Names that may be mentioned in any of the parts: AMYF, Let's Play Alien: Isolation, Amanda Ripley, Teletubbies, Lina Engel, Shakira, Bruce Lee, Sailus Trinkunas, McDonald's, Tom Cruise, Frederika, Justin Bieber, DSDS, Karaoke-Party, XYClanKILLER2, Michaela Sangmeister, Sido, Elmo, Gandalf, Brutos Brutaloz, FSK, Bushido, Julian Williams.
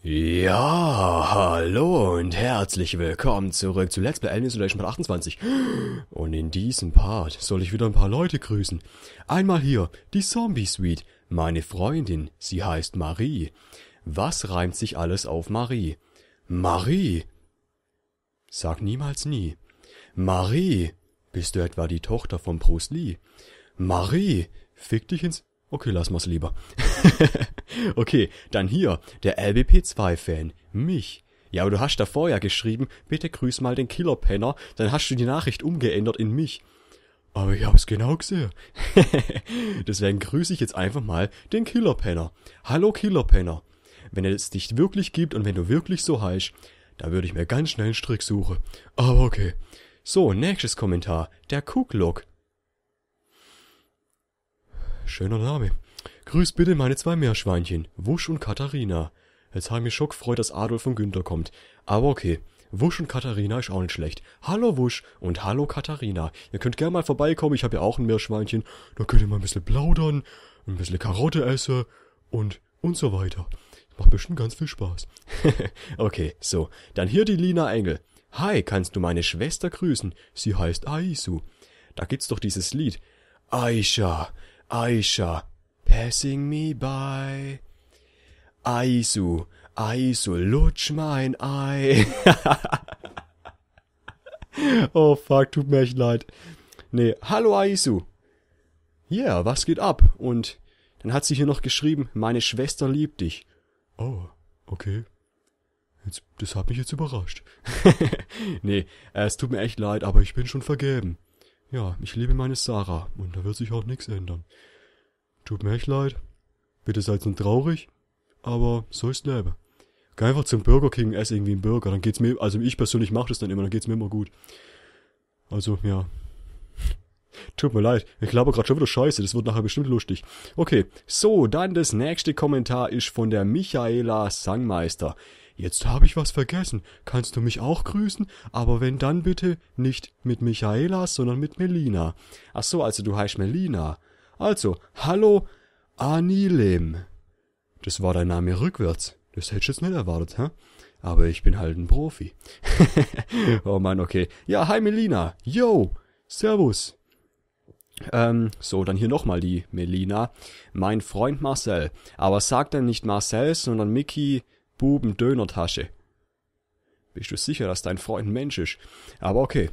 Ja, hallo und herzlich willkommen zurück zu Let's Play Alien: Isolation Part 28. Und in diesem Part soll ich wieder ein paar Leute grüßen. Einmal hier, die Zombie Suite, meine Freundin, sie heißt Marie. Was reimt sich alles auf Marie? Marie! Sag niemals nie. Marie! Bist du etwa die Tochter von Bruce Lee? Marie! Fick dich ins... Okay, lass mal's lieber. Okay, dann hier, der LBP2-Fan, mich. Ja, aber du hast davor ja geschrieben, bitte grüß mal den Killer-Penner, dann hast du die Nachricht umgeändert in mich. Aber ich hab's genau gesehen. Deswegen grüße ich jetzt einfach mal den Killer-Penner. Hallo Killer-Penner. Wenn es dich wirklich gibt und wenn du wirklich so heißt, da würde ich mir ganz schnell einen Strick suchen. Aber okay. So, nächstes Kommentar, der Kucklock. Schöner Name. Grüß bitte meine zwei Meerschweinchen, Wusch und Katharina. Jetzt habe ich mich schon gefreut, dass Adolf und Günther kommt. Aber okay, Wusch und Katharina ist auch nicht schlecht. Hallo Wusch und hallo Katharina. Ihr könnt gerne mal vorbeikommen, ich habe ja auch ein Meerschweinchen. Da könnt ihr mal ein bisschen plaudern, ein bisschen Karotte essen und so weiter. Macht bestimmt ganz viel Spaß. Okay, so. Dann hier die Lina Engel. Hi, kannst du meine Schwester grüßen? Sie heißt Aisu. Da gibt's doch dieses Lied. Aisha. Aisha, passing me by. Aisu, Aisu, lutsch mein Ei. Oh fuck, tut mir echt leid. Nee, hallo Aisu. Ja, yeah, was geht ab? Und dann hat sie hier noch geschrieben, meine Schwester liebt dich. Oh, okay. Jetzt, das hat mich jetzt überrascht. Nee, es tut mir echt leid, aber ich bin schon vergeben. Ja, ich liebe meine Sarah und da wird sich auch nichts ändern. Tut mir echt leid. Bitte seid nicht traurig, aber so ist Leben. Geh einfach zum Burger King, ess irgendwie einen Burger, dann geht's mir, also ich persönlich mache das dann immer, dann geht's mir immer gut. Also, ja. Tut mir leid, ich glaube gerade schon wieder Scheiße, das wird nachher bestimmt lustig. Okay, so, dann das nächste Kommentar ist von der Michaela Sangmeister. Jetzt habe ich was vergessen, kannst du mich auch grüßen? Aber wenn, dann bitte nicht mit Michaela, sondern mit Melina. Ach so, also du heißt Melina. Also, hallo Anilem. Das war dein Name rückwärts. Das hätte ich jetzt nicht erwartet, hä? Aber ich bin halt ein Profi. Oh Mann, okay. Ja, hi Melina. Yo, servus. So, dann hier nochmal die Melina. Mein Freund Marcel. Aber sag dann nicht Marcel, sondern Mickey... Buben-Döner-Tasche. Bist du sicher, dass dein Freund ein Mensch ist? Aber okay.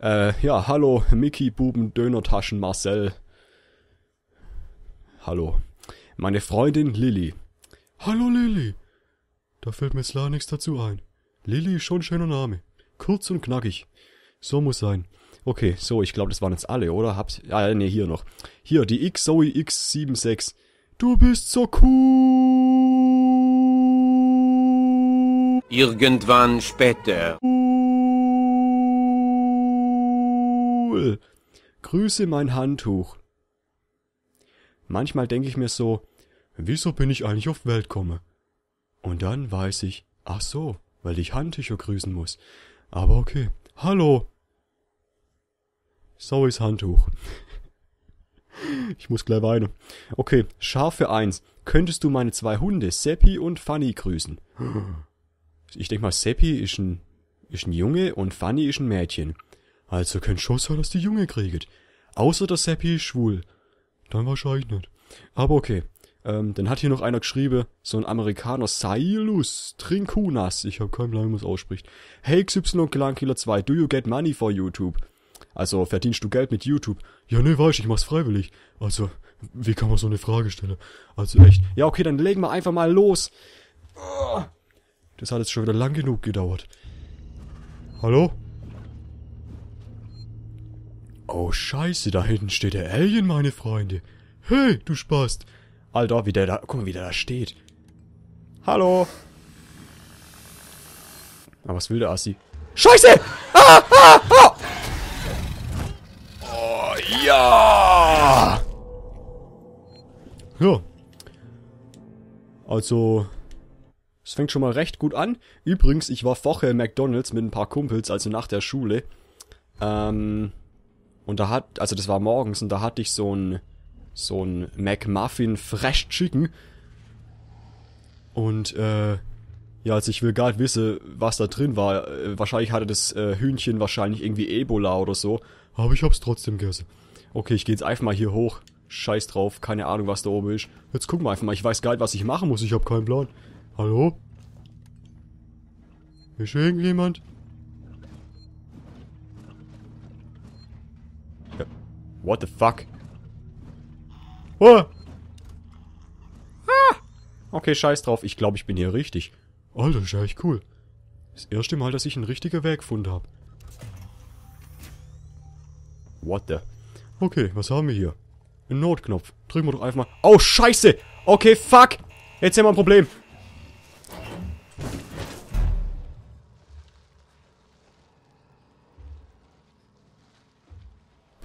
Ja, hallo, Mickey, Buben-Döner-Taschen, Marcel. Hallo. Meine Freundin Lilly. Hallo Lilly. Da fällt mir jetzt leider nichts dazu ein. Lilly ist schon ein schöner Name. Kurz und knackig. So muss sein. Okay, so, ich glaube, das waren jetzt alle, oder? Hab's... Ah, ne, hier noch. Hier, die Xoe X76. Du bist so cool. Irgendwann später. Cool. Grüße mein Handtuch. Manchmal denke ich mir so, wieso bin ich eigentlich auf Welt komme? Und dann weiß ich, ach so, weil ich Handtücher grüßen muss. Aber okay, hallo. So ist Handtuch. Ich muss gleich weinen. Okay, Schafe 1. Könntest du meine zwei Hunde, Seppi und Fanny, grüßen? Ich denke mal, Seppi ist ein Junge und Fanny ist ein Mädchen. Also kein Schuss, dass die Junge kriegt. Außer der Seppi ist schwul. Dann wahrscheinlich nicht. Aber okay. Dann hat hier noch einer geschrieben, so ein Amerikaner, Sailus Trinkunas. Ich habe keinen Plan, wie man es ausspricht. Hey XY Clankiller 2, do you get money for YouTube? Also, verdienst du Geld mit YouTube? Ja, ne, weiß ich, ich mach's freiwillig. Also, wie kann man so eine Frage stellen? Also echt. Ja, okay, dann legen wir einfach mal los. Oh. Das hat jetzt schon wieder lang genug gedauert. Hallo? Oh, scheiße, da hinten steht der Alien, meine Freunde. Hey, du Spast. Alter, wie der da... Guck mal, wie der da steht. Hallo? Ah, was will der Assi? Scheiße! Ah, ah, ah! Oh, ja! Ja. Also... Es fängt schon mal recht gut an. Übrigens, ich war vorher im McDonald's mit ein paar Kumpels, also nach der Schule. Und da hat, also das war morgens, und da hatte ich so ein McMuffin Fresh Chicken. Und Ja, also ich will gar nicht wissen, was da drin war. Wahrscheinlich hatte das Hühnchen wahrscheinlich irgendwie Ebola oder so. Aber ich hab's trotzdem gegessen. Okay, ich gehe jetzt einfach mal hier hoch. Scheiß drauf, keine Ahnung, was da oben ist. Jetzt gucken wir einfach mal. Ich weiß gar nicht, was ich machen muss. Ich habe keinen Plan. Hallo? Ist irgendjemand? Ja. What the fuck? Oh! Ah! Okay, scheiß drauf. Ich glaube, ich bin hier richtig. Alter, ist ja echt cool. Das erste Mal, dass ich einen richtigen Weg gefunden habe. What the? Okay, was haben wir hier? Ein Notknopf. Drücken wir doch einfach mal. Oh, scheiße! Okay, fuck! Jetzt haben wir ein Problem.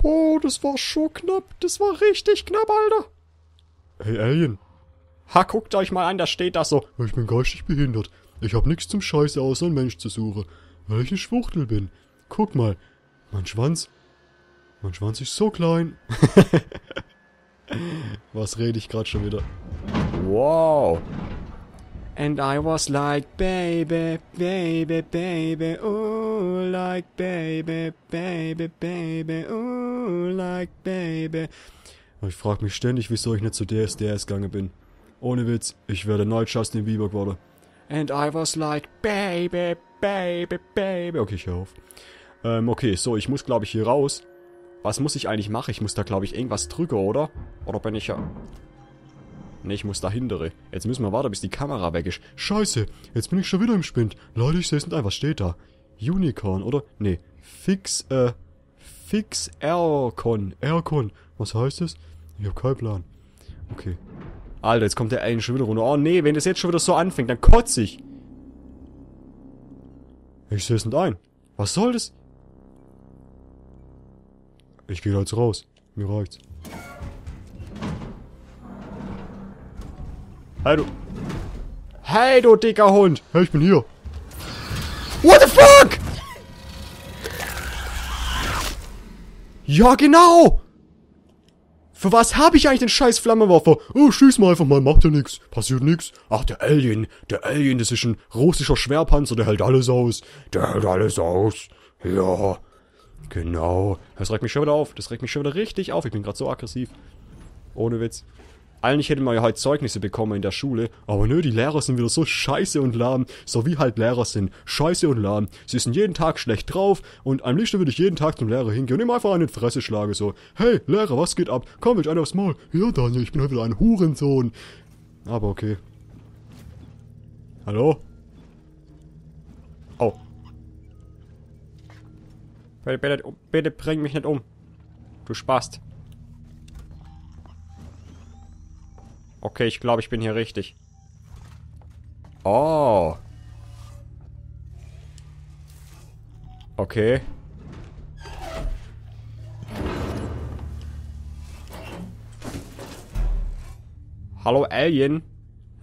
Oh, das war schon knapp. Das war richtig knapp, Alter. Hey, Alien. Ha, guckt euch mal an, da steht das so. Ich bin geistig behindert. Ich hab nichts zum Scheiße außer einen Mensch zu suchen. Weil ich eine Schwuchtel bin. Guck mal. Mein Schwanz. Mein Schwanz ist so klein. Was rede ich gerade schon wieder? Wow. And I was like, baby, baby, baby, oh, like, baby, baby, baby, oh, like, baby. Ich frage mich ständig, wieso ich nicht zu DSDS gegangen bin. Ohne Witz, ich werde neu Justin Bieber geworden. And I was like, baby, baby, baby. Okay, ich hör auf. Okay, so, ich muss, glaube ich, hier raus. Was muss ich eigentlich machen? Ich muss da, glaube ich, irgendwas drücken, oder? Oder bin ich ja... Ne, ich muss da hintere. Jetzt müssen wir warten, bis die Kamera weg ist. Scheiße, jetzt bin ich schon wieder im Spind. Leute, ich sehe es nicht ein. Was steht da? Unicorn, oder? Ne, Fix Aircon. Aircon. Was heißt das? Ich habe keinen Plan. Okay. Alter, jetzt kommt der Alien schon wieder runter. Oh nee, wenn das jetzt schon wieder so anfängt, dann kotze ich. Ich sehe es nicht ein. Was soll das? Ich gehe da jetzt raus. Mir reicht's. Hey, du. Hey, du dicker Hund. Hey, ich bin hier. What the fuck? Ja, genau. Für was habe ich eigentlich den scheiß Flammenwerfer? Oh, schieß mal einfach mal. Macht ja nix. Passiert nix. Ach, der Alien. Der Alien, das ist ein russischer Schwerpanzer. Der hält alles aus. Der hält alles aus. Ja. Genau. Das regt mich schon wieder auf. Das regt mich schon wieder richtig auf. Ich bin gerade so aggressiv. Ohne Witz. Eigentlich hätten wir ja heute Zeugnisse bekommen in der Schule. Aber nö, die Lehrer sind wieder so scheiße und lahm. So wie halt Lehrer sind. Scheiße und lahm. Sie sind jeden Tag schlecht drauf. Und am liebsten würde ich jeden Tag zum Lehrer hingehen und ihm einfach einen in die Fresse schlagen. So, hey, Lehrer, was geht ab? Komm, will ich einer aufs Maul? Ja, Daniel, ich bin heute wieder ein Hurensohn. Aber okay. Hallo? Oh. Bitte bring mich nicht um. Du Spast. Okay, ich glaube, ich bin hier richtig. Oh. Okay. Hallo, Alien.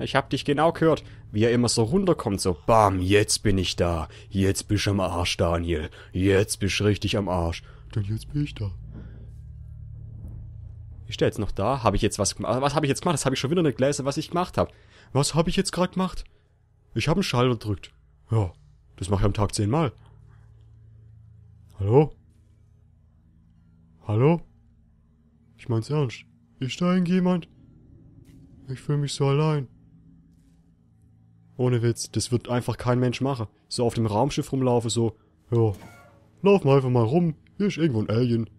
Ich hab dich genau gehört, wie er immer so runterkommt, so bam, jetzt bin ich da. Jetzt bist du am Arsch, Daniel. Jetzt bist du richtig am Arsch. Denn jetzt bin ich da. Ist der jetzt noch da? Habe ich jetzt was gemacht? Was habe ich jetzt gemacht? Das habe ich schon wieder nicht gelesen, was ich gemacht habe. Was habe ich jetzt gerade gemacht? Ich habe einen Schalter gedrückt. Ja, das mache ich am Tag 10 Mal. Hallo? Hallo? Ich mein's ernst. Ist da irgendjemand? Ich fühle mich so allein. Ohne Witz, das wird einfach kein Mensch machen. So auf dem Raumschiff rumlaufen, so, ja, lauf mal einfach mal rum, hier ist irgendwo ein Alien.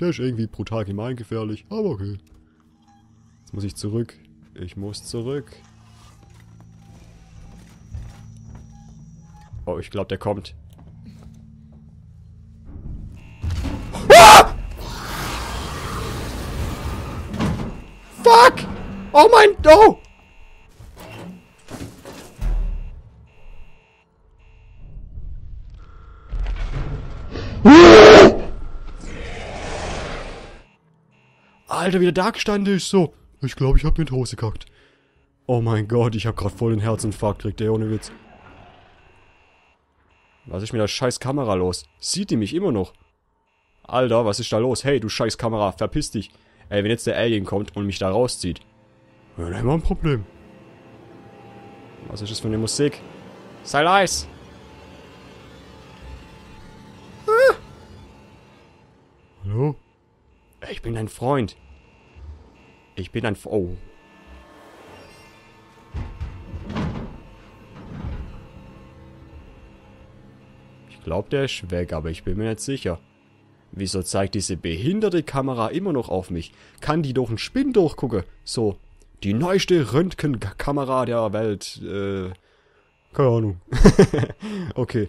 Der ist irgendwie brutal gemeingefährlich, aber okay. Jetzt muss ich zurück. Ich muss zurück. Oh, ich glaube, der kommt. Ah! Fuck! Oh mein... Oh! Alter, wie der da gestanden ist, so. Ich glaube, ich habe mir in die Hose gekackt. Oh mein Gott, ich habe gerade voll den Herzinfarkt gekriegt, ey, ohne Witz. Was ist mit der scheiß Kamera los? Sieht die mich immer noch? Alter, was ist da los? Hey, du scheiß Kamera, verpiss dich. Ey, wenn jetzt der Alien kommt und mich da rauszieht. Ja, dann haben wir ein Problem. Was ist das für eine Musik? Sei leise. Ah. Hallo? Ich bin dein Freund. Ich bin ein... Oh. Ich glaube, der ist weg, aber ich bin mir nicht sicher. Wieso zeigt diese behinderte Kamera immer noch auf mich? Kann die durch einen Spinn durchgucken? So, die neueste Röntgenkamera der Welt. Keine Ahnung. Okay,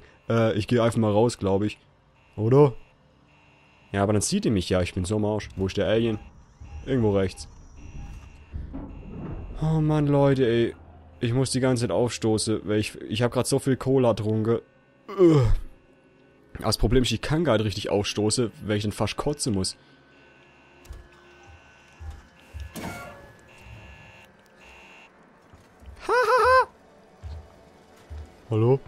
ich gehe einfach mal raus, glaube ich. Oder? Ja, aber dann sieht die mich ja. Ich bin so am Arsch. Wo ist der Alien? Irgendwo rechts. Oh Mann, Leute, ey. Ich muss die ganze Zeit aufstoßen, weil ich habe gerade so viel Cola getrunken. Das Problem ist, ich kann gar nicht richtig aufstoßen, weil ich dann fast kotzen muss. Hahaha! Hallo?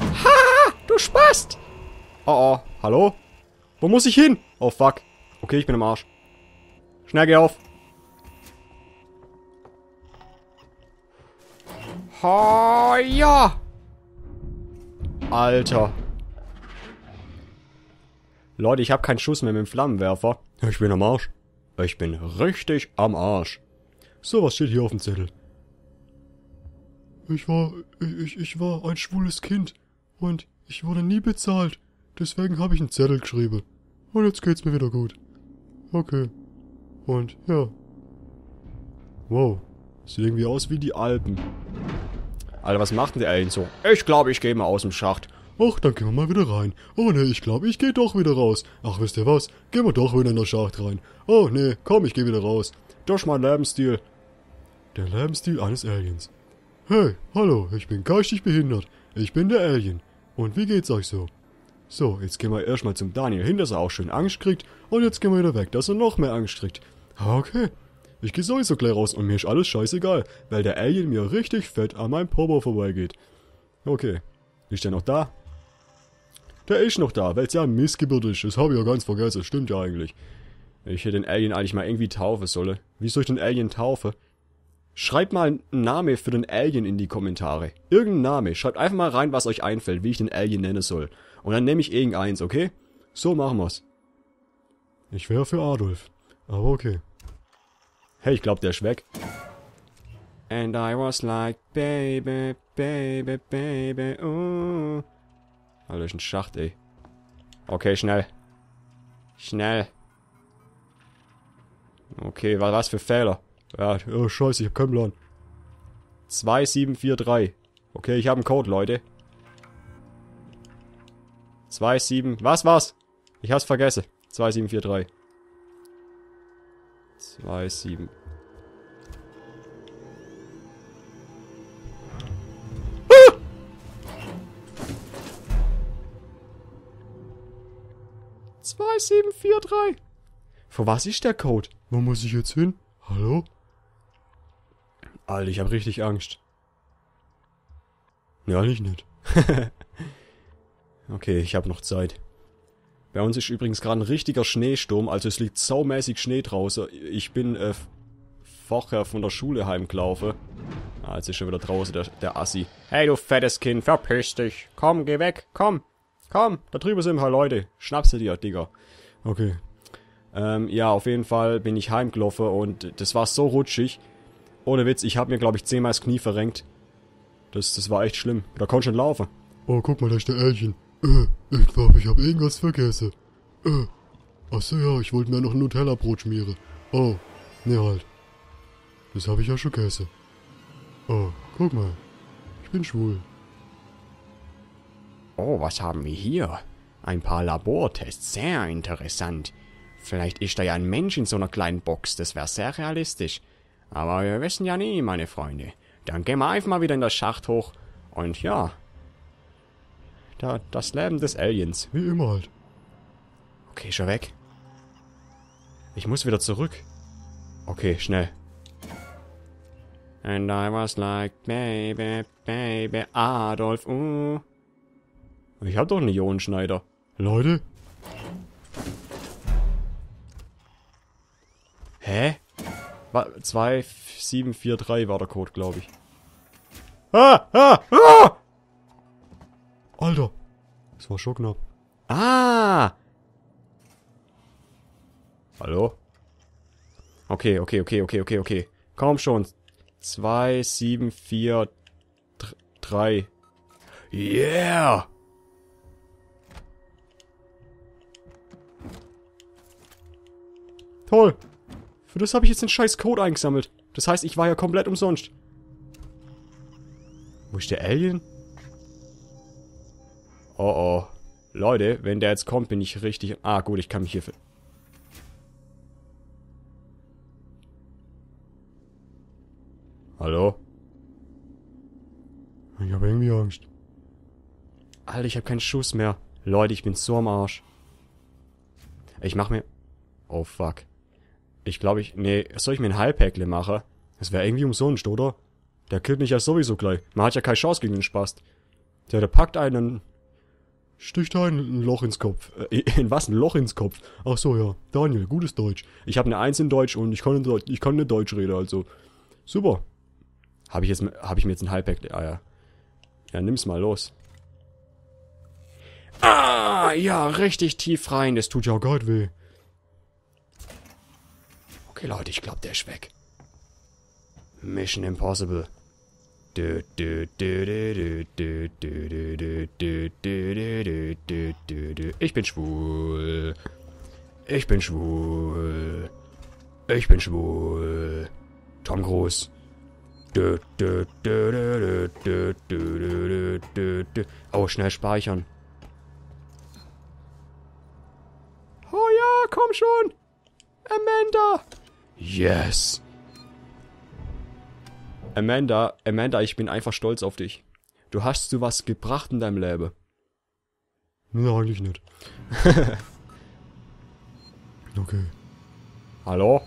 Haha! Du Spast! Oh oh, hallo? Wo muss ich hin? Oh fuck. Okay, ich bin am Arsch. Schnell geh auf! Oh, ja! Alter. Leute, ich habe keinen Schuss mehr mit dem Flammenwerfer. Ich bin am Arsch. Ich bin richtig am Arsch. So, was steht hier auf dem Zettel? Ich war ein schwules Kind. Und ich wurde nie bezahlt. Deswegen habe ich einen Zettel geschrieben. Und jetzt geht's mir wieder gut. Okay. Und, ja. Wow. Sieht irgendwie aus wie die Alpen. Alter, was macht denn der Alien so? Ich glaube, ich gehe mal aus dem Schacht. Ach, dann gehen wir mal wieder rein. Oh ne, ich glaube, ich gehe doch wieder raus. Ach, wisst ihr was? Gehen wir doch wieder in den Schacht rein. Oh ne, komm, ich gehe wieder raus. Das ist mein Lebensstil. Der Lebensstil eines Aliens. Hey, hallo, ich bin geistig behindert. Ich bin der Alien. Und wie geht's euch so? So, jetzt gehen wir erstmal zum Daniel hin, dass er auch schön Angst kriegt. Und jetzt gehen wir wieder weg, dass er noch mehr Angst kriegt. Okay. Ich gehe sowieso gleich raus und mir ist alles scheißegal, weil der Alien mir richtig fett an meinem Popo vorbeigeht. Okay. Ist der noch da? Der ist noch da, weil es ja missgebürtig ist. Das habe ich ja ganz vergessen. Stimmt ja eigentlich. Ich hätte den Alien eigentlich mal irgendwie taufen sollen. Wie soll ich den Alien taufen? Schreibt mal einen Namen für den Alien in die Kommentare. Irgendeinen Namen. Schreibt einfach mal rein, was euch einfällt, wie ich den Alien nennen soll. Und dann nehme ich irgendeins, okay? So machen wir's. Ich wäre für Adolf. Aber okay. Hey, ich glaube, der ist weg. And I was like, baby, baby, baby, oh. Alter, das ist ein Schacht, ey. Okay, schnell. Schnell. Okay, was für Fehler? Ja, oh, scheiße, ich hab keinen Plan. 2743. Okay, ich habe einen Code, Leute. 27... Was war's? Ich hab's vergessen. 2743. 27. Ah! Zwei, sieben, vier, drei. Für was ist der Code? Wo muss ich jetzt hin? Hallo? Alter, ich hab richtig Angst. Ja, ich nicht. Okay, ich hab noch Zeit. Bei uns ist übrigens gerade ein richtiger Schneesturm, also es liegt saumäßig Schnee draußen. Ich bin vorher von der Schule heimgelaufen. Ah, jetzt ist schon wieder draußen, der Assi. Hey, du fettes Kind, verpiss dich. Komm, geh weg, komm. Komm, da drüben sind ein paar Leute. Schnappst du dir, Digga. Okay. Ja, auf jeden Fall bin ich heimgelaufen und das war so rutschig. Ohne Witz, ich habe mir, glaube ich, 10-mal das Knie verrenkt. Das war echt schlimm. Da konnte ich nicht laufen. Oh, guck mal, da ist der Elchen. Ich glaube, ich habe irgendwas vergessen. Achso, ja, ich wollte mir noch ein Nutella-Brot schmieren. Oh, ne halt. Das habe ich ja schon gegessen. Oh, guck mal. Ich bin schwul. Oh, was haben wir hier? Ein paar Labortests. Sehr interessant. Vielleicht ist da ja ein Mensch in so einer kleinen Box. Das wäre sehr realistisch. Aber wir wissen ja nie, meine Freunde. Dann gehen wir einfach mal wieder in das Schacht hoch. Und ja... Das Leben des Aliens. Wie immer halt. Okay, schon weg. Ich muss wieder zurück. Okay, schnell. And I was like, baby, baby, Adolf, Ich hab doch einen Ionenschneider. Leute. 2743 war der Code, glaube ich. Ah, ah, ah! Alter! Das war schon knapp. Ah! Hallo? Okay, okay, okay, okay, okay, okay. Komm schon. 2743. Yeah! Toll! Für das habe ich jetzt den scheiß Code eingesammelt. Das heißt, ich war ja komplett umsonst. Wo ist der Alien? Oh oh. Leute, wenn der jetzt kommt, bin ich richtig... Ah gut, ich kann mich hier... Hallo? Ich habe irgendwie Angst. Alter, ich habe keinen Schuss mehr. Leute, ich bin so am Arsch. Ich mach mir... Oh fuck. Ich glaube ich... Nee, soll ich mir ein Heilpäckle machen? Das wäre irgendwie umsonst, oder? Der killt mich ja sowieso gleich. Man hat ja keine Chance gegen den Spast. Der packt einen... Sticht ein Loch ins Kopf. In was? Ein Loch ins Kopf? Ach so, ja. Daniel, gutes Deutsch. Ich habe eine 1 in Deutsch und ich kann Deutsch reden, also. Super. Hab ich mir jetzt ein Heilpäckle? Ah ja. Ja, nimm's mal los. Ah, ja, richtig tief rein. Das tut ja Gott weh. Okay, Leute, ich glaube, der ist weg. Mission Impossible. Ich bin schwul. Ich bin schwul. Ich bin schwul. Tom Cruise. Oh, schnell speichern. Oh ja, komm schon. Amanda. Yes. Amanda, ich bin einfach stolz auf dich. Du hast so was gebracht in deinem Leben. Nein, eigentlich nicht. Okay. Hallo?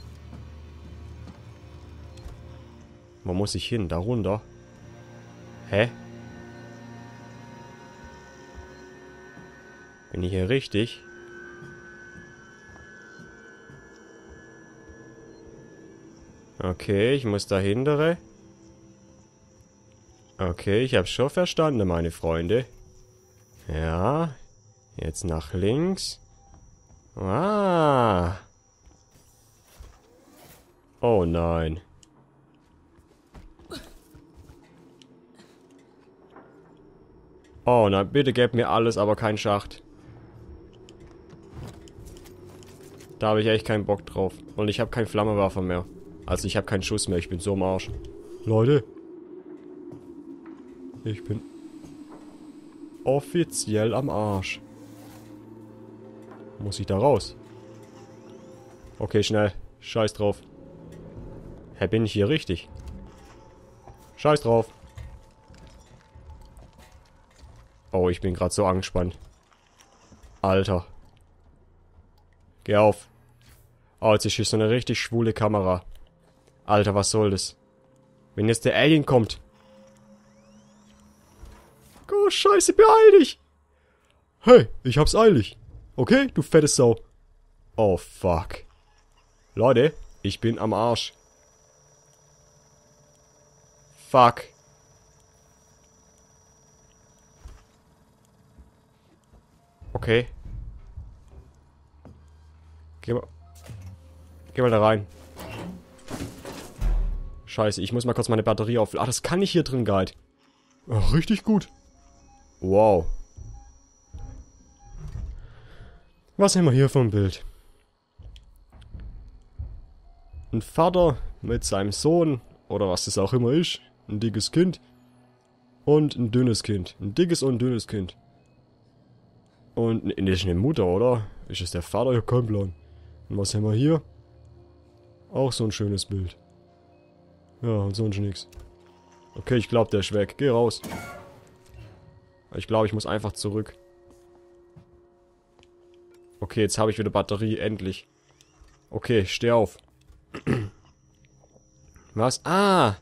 Wo muss ich hin? Da runter? Hä? Bin ich hier richtig? Okay, ich muss da hintere. Okay, ich hab's schon verstanden, meine Freunde. Ja. Jetzt nach links. Ah. Oh nein. Oh nein, bitte gebt mir alles, aber keinen Schacht. Da habe ich echt keinen Bock drauf. Und ich habe keine Flammenwerfer mehr. Also ich habe keinen Schuss mehr, ich bin so am Arsch. Leute. Ich bin offiziell am Arsch. Muss ich da raus? Okay, schnell. Scheiß drauf. Hä, bin ich hier richtig? Scheiß drauf. Oh, ich bin gerade so angespannt. Alter. Geh auf. Oh, jetzt ist hier so eine richtig schwule Kamera. Alter, was soll das? Wenn jetzt der Alien kommt... Oh, scheiße, beeil dich! Hey, ich hab's eilig. Okay, du fette Sau. Oh, fuck. Leute, ich bin am Arsch. Fuck. Okay. Geh mal da rein. Scheiße, ich muss mal kurz meine Batterie aufladen. Ach, das kann ich hier drin, Guide. Ach, richtig gut. Wow. Was haben wir hier für ein Bild? Ein Vater mit seinem Sohn, oder was das auch immer ist. Ein dickes Kind. Und ein dünnes Kind. Ein dickes und ein dünnes Kind. Und das ist eine Mutter, oder? Ist es der Vater? Ja, kein Plan. Und was haben wir hier? Auch so ein schönes Bild. Ja, und sonst nichts. Okay, ich glaube, der ist weg. Geh raus. Ich glaube, ich muss einfach zurück. Okay, jetzt habe ich wieder Batterie, endlich. Okay, steh auf. Was? Ah!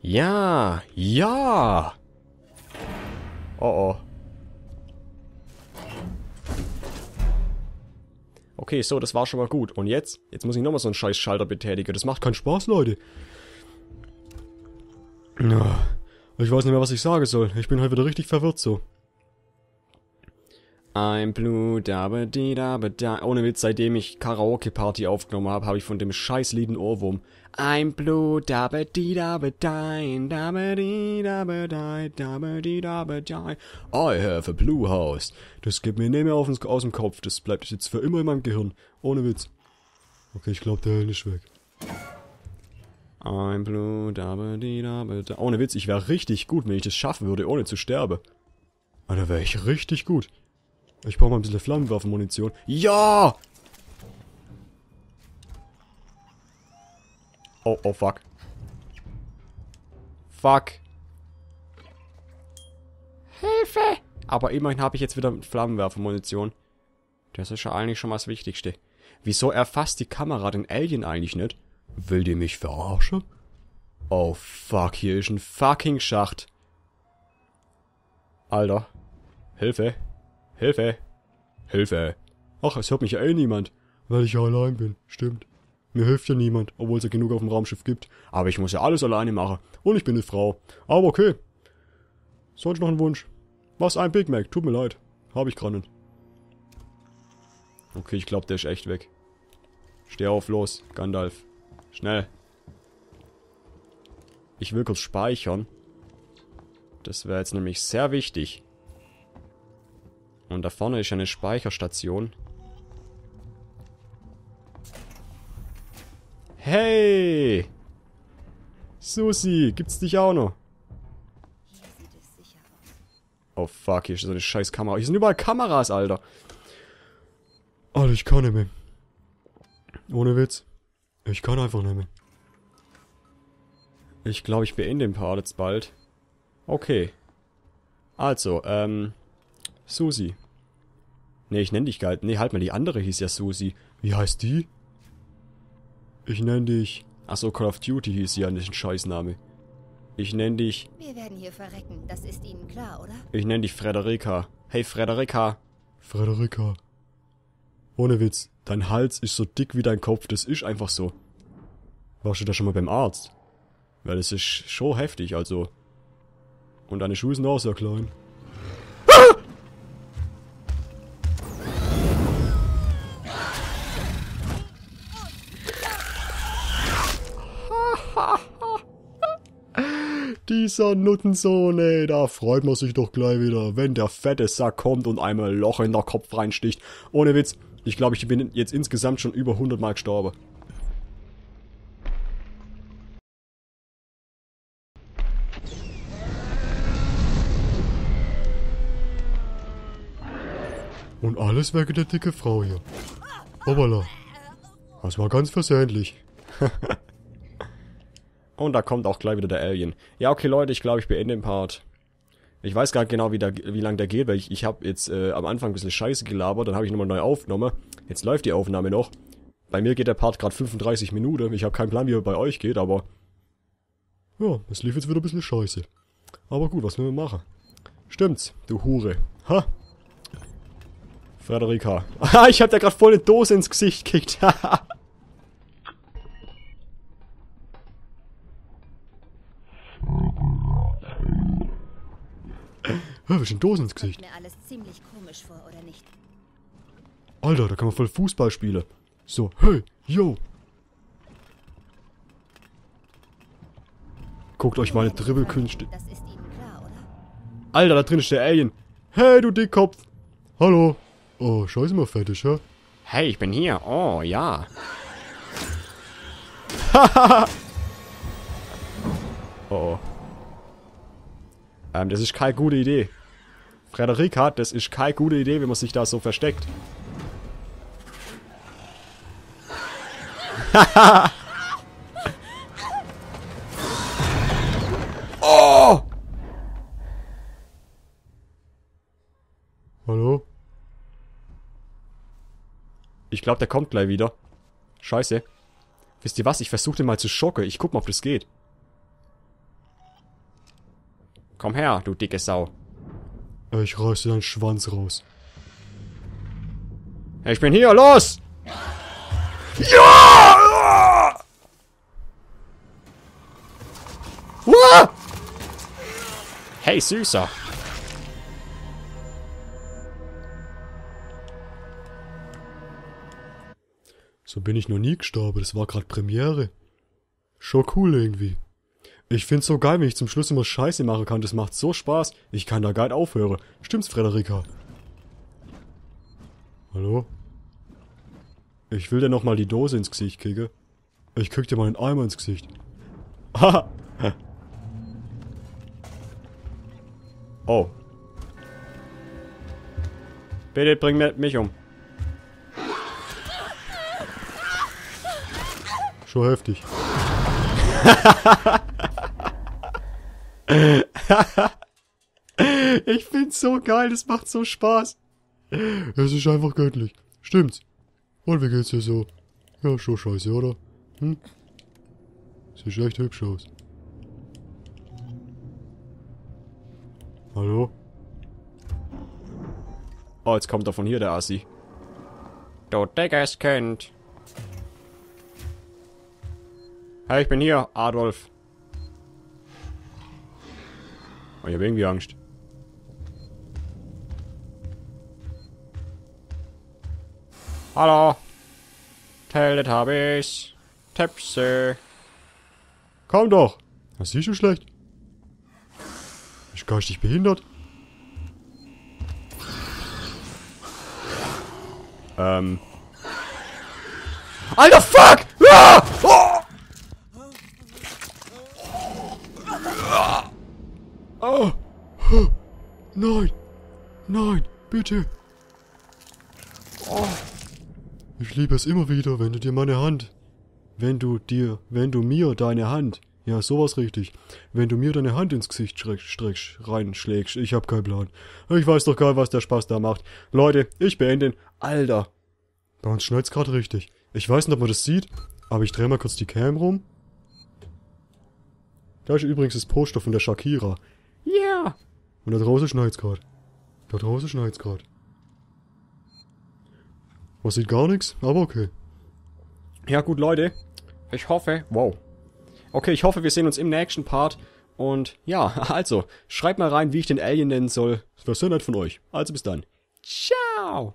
Ja! Ja! Oh oh. Okay, so, das war schon mal gut. Und jetzt? Jetzt muss ich nochmal so einen scheiß Schalter betätigen. Das macht keinen Spaß, Leute. Ich weiß nicht mehr, was ich sagen soll. Ich bin halt wieder richtig verwirrt so. Ein Blut, aber die, da, da. Ohne Witz, seitdem ich Karaoke-Party aufgenommen habe, habe ich von dem Scheißlied einen Ohrwurm. Ein Blut, aber die, da, dein, da, die, da, dein, da, die, da, dein. I have a blue house. Das geht mir nicht mehr aus dem Kopf. Das bleibt jetzt für immer in meinem Gehirn. Ohne Witz. Okay, ich glaube, der Helm ist weg. Ein Blut, aber die, da, da. Ohne Witz, ich wäre richtig gut, wenn ich das schaffen würde, ohne zu sterben. Alter, wäre ich richtig gut. Ich brauche mal ein bisschen Flammenwerfermunition. Ja! Oh, oh, fuck. Fuck. Hilfe! Aber immerhin habe ich jetzt wieder Flammenwerfermunition. Das ist ja eigentlich schon mal das Wichtigste. Wieso erfasst die Kamera den Alien eigentlich nicht? Will die mich verarschen? Oh, fuck, hier ist ein fucking Schacht. Alter. Hilfe. Hilfe! Hilfe! Ach, es hört mich ja eh niemand, weil ich ja allein bin. Stimmt. Mir hilft ja niemand, obwohl es ja genug auf dem Raumschiff gibt. Aber ich muss ja alles alleine machen. Und ich bin eine Frau. Aber okay. Sonst noch ein Wunsch? Was, ein Big Mac? Tut mir leid. Habe ich gerade nicht. Okay, ich glaube, der ist echt weg. Steh auf, los, Gandalf. Schnell. Ich will kurz speichern. Das wäre jetzt nämlich sehr wichtig. Und da vorne ist eine Speicherstation. Hey! Susi, gibt's dich auch noch? Hier sieht es sicher aus. Oh fuck, hier ist so eine scheiß Kamera. Hier sind überall Kameras, Alter. Alter, ich kann nicht mehr. Ohne Witz. Ich kann einfach nicht mehr. Ich glaube, ich beende den Part jetzt bald. Okay. Also, Susi. Ne, ich nenne dich gar nicht. Ne, halt mal, die andere hieß ja Susi. Wie heißt die? Ich nenne dich... Achso, Call of Duty hieß sie ja, nicht ein Scheißname. Ich nenne dich... Wir werden hier verrecken, das ist Ihnen klar, oder? Ich nenne dich Frederika. Hey, Frederika. Frederika. Ohne Witz, dein Hals ist so dick wie dein Kopf, das ist einfach so. Warst du da schon mal beim Arzt? Weil das ist schon heftig, also. Und deine Schuhe sind auch sehr klein. Dieser Nuttensohn, ey, da freut man sich doch gleich wieder, wenn der fette Sack kommt und einmal ein Loch in den Kopf reinsticht. Ohne Witz, ich glaube, ich bin jetzt insgesamt schon über 100 Mal gestorben. Und alles wegen der dicke Frau hier. Obala. Das war ganz versehentlich. Und da kommt auch gleich wieder der Alien. Ja, okay, Leute, ich glaube, ich beende den Part. Ich weiß gar nicht genau, wie lang der geht, weil ich habe jetzt am Anfang ein bisschen Scheiße gelabert, dann habe ich nochmal neu aufgenommen. Jetzt läuft die Aufnahme noch. Bei mir geht der Part gerade 35 Minuten. Ich habe keinen Plan, wie er bei euch geht, aber... Ja, es lief jetzt wieder ein bisschen Scheiße. Aber gut, was will man machen? Stimmt's, du Hure. Ha! Frederika. Ah, ich habe da gerade voll eine Dose ins Gesicht gekickt. Haha. Hör, wir sind Dosen ins Gesicht. Kommt mir alles ziemlich komisch vor, oder nicht? Alter, da kann man voll Fußball spielen. So, hey, yo. Guckt euch meine Dribbelkünste. Das ist Ihnen klar, oder? Alter, da drin ist der Alien. Hey, du Dickkopf. Hallo. Oh, scheiße mal fertig, ja? Hey, ich bin hier. Oh, ja. Haha. Oh. Das ist keine gute Idee. Frederika, das ist keine gute Idee, wenn man sich da so versteckt. Haha! Oh! Hallo? Ich glaube, der kommt gleich wieder. Scheiße. Wisst ihr was? Ich versuche den mal zu schocken. Ich guck mal, ob das geht. Komm her, du dicke Sau. Ich reiß dir deinen Schwanz raus. Ich bin hier, los! Ja! Uah! Hey, Süßer. So bin ich noch nie gestorben. Das war gerade Premiere. Schon cool irgendwie. Ich find's so geil, wenn ich zum Schluss immer Scheiße machen kann. Das macht so Spaß. Ich kann da geil aufhören. Stimmt's, Frederika? Hallo? Ich will dir nochmal die Dose ins Gesicht kicken. Ich krieg dir mal einen Eimer ins Gesicht. Haha! Oh. Bitte bring mich um. Schon heftig. Ich find's so geil, das macht so Spaß. Es ist einfach göttlich. Stimmt's. Und wie geht's dir so? Ja, schon scheiße, oder? Hm? Sieht echt hübsch aus. Hallo? Oh, jetzt kommt er von hier, der Assi. Du Deckers könnt. Hey, ich bin hier, Adolf. Oh, ich hab irgendwie Angst. Hallo. Teletubbies. Tipsy. Komm doch. Das ist schon schlecht. Ich bin nicht behindert. Alter, fuck! Ah! Oh! Oh! Nein! Nein, bitte! Oh. Ich liebe es immer wieder, wenn du dir meine Hand... Wenn du mir deine Hand... Ja, sowas richtig. Wenn du mir deine Hand ins Gesicht reinschlägst. Ich hab keinen Plan. Ich weiß doch gar nicht, was der Spaß da macht. Leute, ich beende den. Alter. Bei uns schneit's gerade richtig. Ich weiß nicht, ob man das sieht, aber ich drehe mal kurz die Cam rum. Da ist übrigens das Poster von der Shakira. Ja. Yeah. Und da draußen schneit's gerade. Da draußen schneit's gerade. Man sieht gar nichts, aber okay. Ja gut, Leute. Ich hoffe... Wow. Okay, ich hoffe, wir sehen uns im nächsten Part. Und ja, also, schreibt mal rein, wie ich den Alien nennen soll. Das wäre sehr nett von euch. Also bis dann. Ciao!